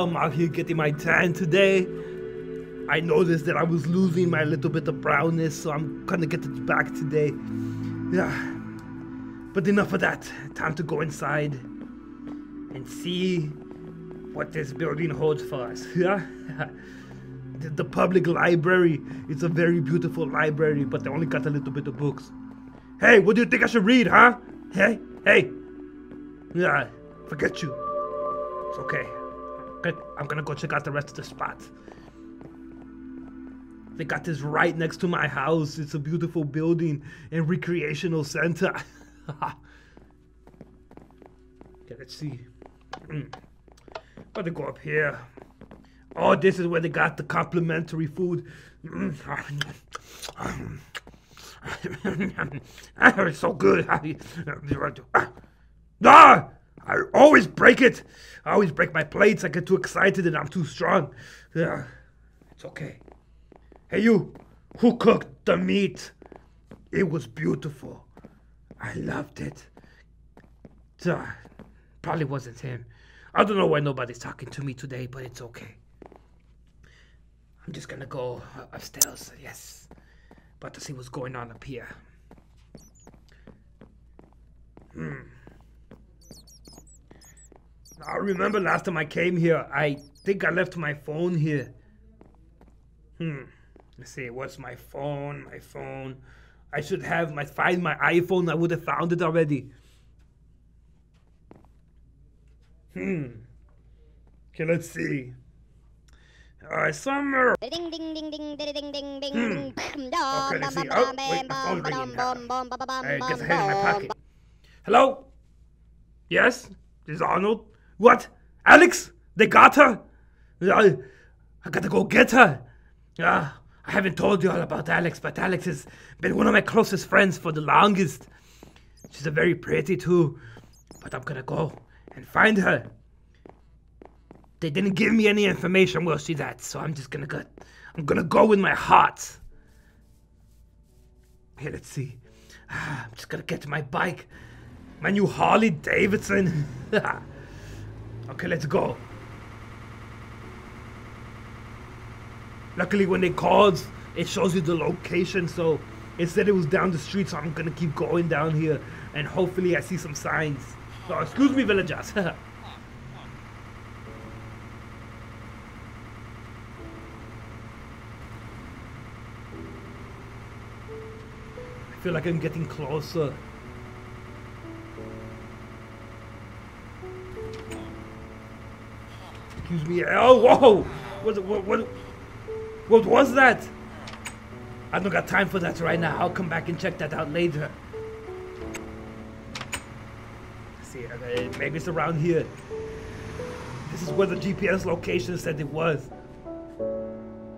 I'm out here getting my tan today. I noticed that I was losing my little bit of brownness, so I'm gonna get it back today. Yeah. But enough of that. Time to go inside and see what this building holds for us. Yeah. The public library. It's a very beautiful library, but they only got a little bit of books. Hey, what do you think I should read, huh? Hey, hey. Yeah, forget you. It's okay. I'm gonna go check out the rest of the spot. They got this right next to my house. It's a beautiful building and recreational center. Okay, let's see. Gotta go up here. Oh, this is where they got the complimentary food. It's so good. Ah! I always break it. I always break my plates. I get too excited and I'm too strong. Yeah, it's okay. Hey, you. Who cooked the meat? It was beautiful. I loved it. Probably wasn't him. I don't know why nobody's talking to me today, but it's okay. I'm just gonna go upstairs. Yes. About to see what's going on up here. I remember last time I came here, I think I left my phone here. Let's see, what's my phone? My phone. I should have find my iPhone. I would have found it already. Okay, let's see. Summer. Ding ding ding ding ding ding ding. Okay, let's see. Oh, wait, my phone ringing now. I guess I had it in my pocket. Hello? Yes? This is Arnold. What? Alex? They got her? I gotta go get her. I haven't told you all about Alex, but Alex has been one of my closest friends for the longest. She's a very pretty too, but I'm gonna go and find her. They didn't give me any information, we'll see that, so I'm just gonna go. I'm gonna go with my heart. Here, let's see. I'm just gonna get my bike. My new Harley Davidson. Okay, let's go. Luckily, when they called, it shows you the location. So it said it was down the street. So I'm gonna keep going down here, and hopefully, I see some signs. Oh, excuse me, villagers. I feel like I'm getting closer. Excuse me. Oh, whoa! What was that? I don't got time for that right now. I'll come back and check that out later. Let's see, maybe it's around here. This is where the GPS location said it was.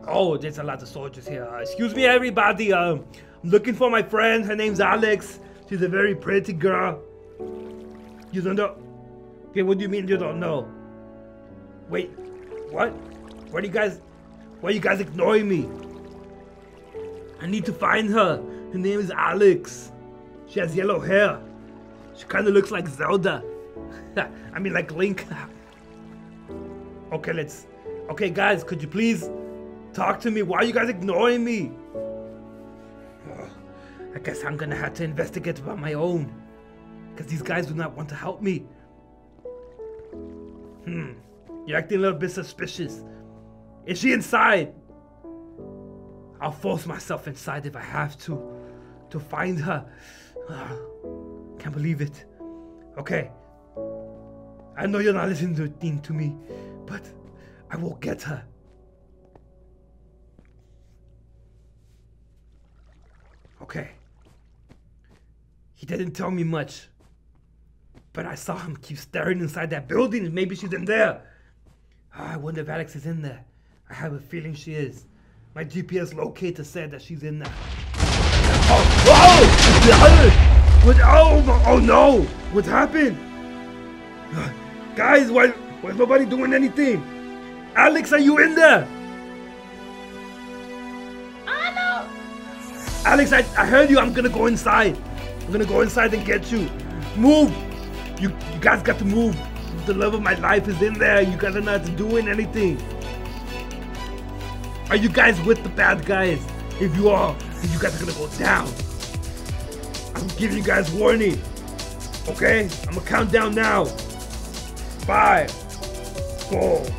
Oh, there's a lot of soldiers here. Excuse me, everybody. I'm looking for my friend. Her name's Alex. She's a very pretty girl. You don't know? Okay, what do you mean you don't know? Wait, what? What are you guys? Why are you guys ignoring me? I need to find her. Her name is Alex. She has yellow hair. She kind of looks like Zelda. I mean, like Link. Okay, let's... Okay, guys, could you please talk to me? Why are you guys ignoring me? Oh, I guess I'm gonna have to investigate about my own. Because these guys do not want to help me. You're acting a little bit suspicious. Is she inside? I'll force myself inside if I have to find her. Can't believe it. Okay. I know you're not listening to me, but I will get her. Okay. He didn't tell me much, but I saw him keep staring inside that building. Maybe she's in there. I wonder if Alex is in there. I have a feeling she is. My GPS locator said that she's in there. Oh! Whoa! What? Oh no! What happened? Guys, why is nobody doing anything? Alex, are you in there? Arnold! Alex, I heard you. I'm gonna go inside. I'm gonna go inside and get you. Move! You guys got to move. The love of my life is in there. You guys are not doing anything. Are you guys with the bad guys? If you are, you guys are gonna go down. I'm giving you guys warning. Okay? I'm gonna count down now. 5, 4, 3,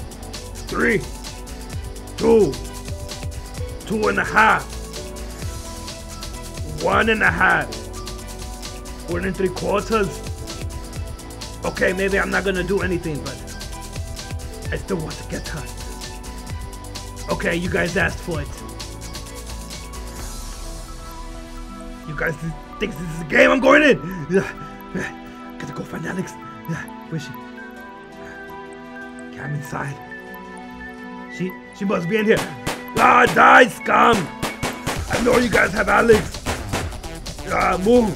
2, 2.5, 1.5, 1.75. Okay, maybe I'm not gonna do anything, but I still want to get her. Okay, you guys asked for it. You guys think this is a game? I'm going in! Gotta go find Alex. Where's she? Okay, I'm inside. She must be in here. Ah, die, scum! I know you guys have Alex. Ah, move.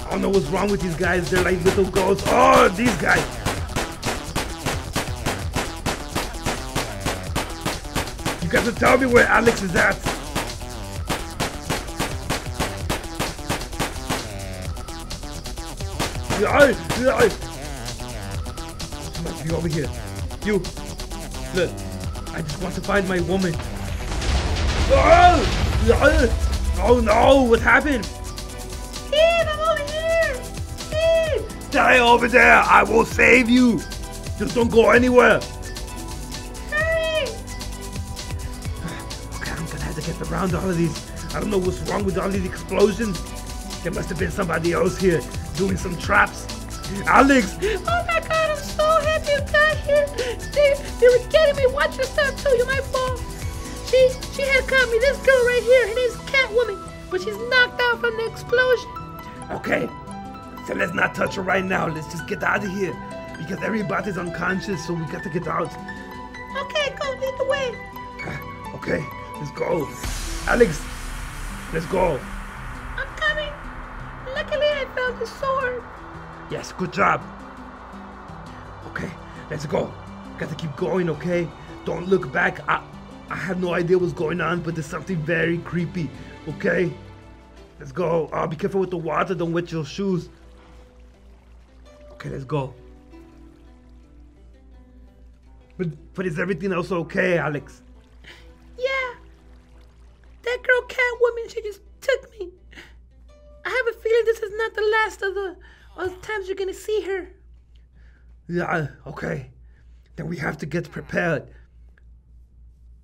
I don't know what's wrong with these guys. They're like little girls. Oh, these guys. You guys have to tell me where Alex is at. She must be over here. You. Look. I just want to find my woman. Oh no. What happened? Steve, I'm over here. Steve. Stay over there. I will save you. Just don't go anywhere. Get around all of these. I don't know what's wrong with all these explosions. There must have been somebody else here doing some traps. Alex! Oh my god, I'm so happy you got here. They were getting me. Watch your step too, you might fall. She had caught me. This girl right here, her name's Catwoman, but she's knocked out from the explosion. Okay, so let's not touch her right now. Let's just get out of here because everybody's unconscious, so we got to get out. Okay, go lead the way. Okay. Let's go. Alex, let's go. I'm coming. Luckily, I found the sword. Yes, good job. Okay, let's go. Gotta keep going, okay? Don't look back. I have no idea what's going on, but there's something very creepy, okay? Let's go. Be careful with the water. Don't wet your shoes. Okay, let's go. But is everything else okay, Alex? That girl Catwoman, she just took me. I have a feeling this is not the last of the times you're gonna see her. Yeah, okay. Then we have to get prepared.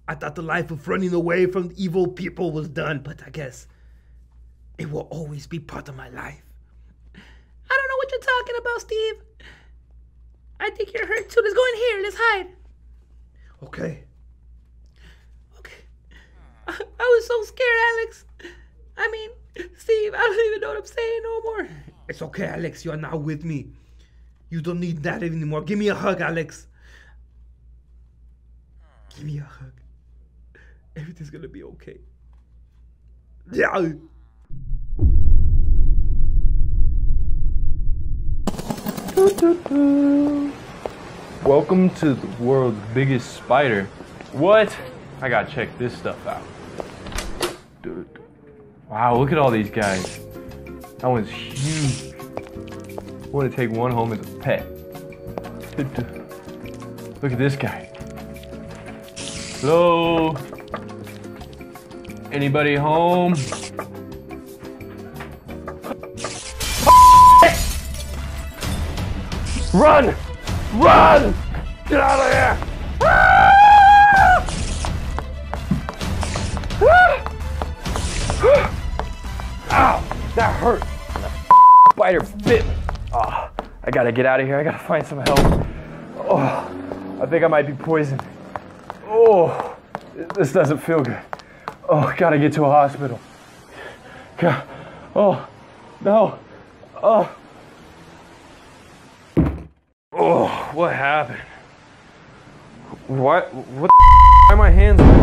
I thought the life of running away from evil people was done, but I guess it will always be part of my life. I don't know what you're talking about, Steve. I think you're hurt too. Let's go in here. Let's hide. Okay. I was so scared, Alex. I mean, Steve, I don't even know what I'm saying no more. It's okay, Alex. You are now with me. You don't need that anymore. Give me a hug, Alex. Give me a hug. Everything's gonna be okay. Yeah. Welcome to the world's biggest spider. What? I gotta check this stuff out. Dude. Wow, look at all these guys. That one's huge. I want to take one home as a pet. Dude. Look at this guy. Hello? Anybody home? Run! Run! Get out of here! Ah! Ow, that hurt. That spider bit me. Oh, I gotta get out of here. I gotta find some help. Oh, I think I might be poisoned. Oh, this doesn't feel good. Oh, gotta get to a hospital. God. Oh, no. Oh. Oh, what happened? What? What the f*** are my hands?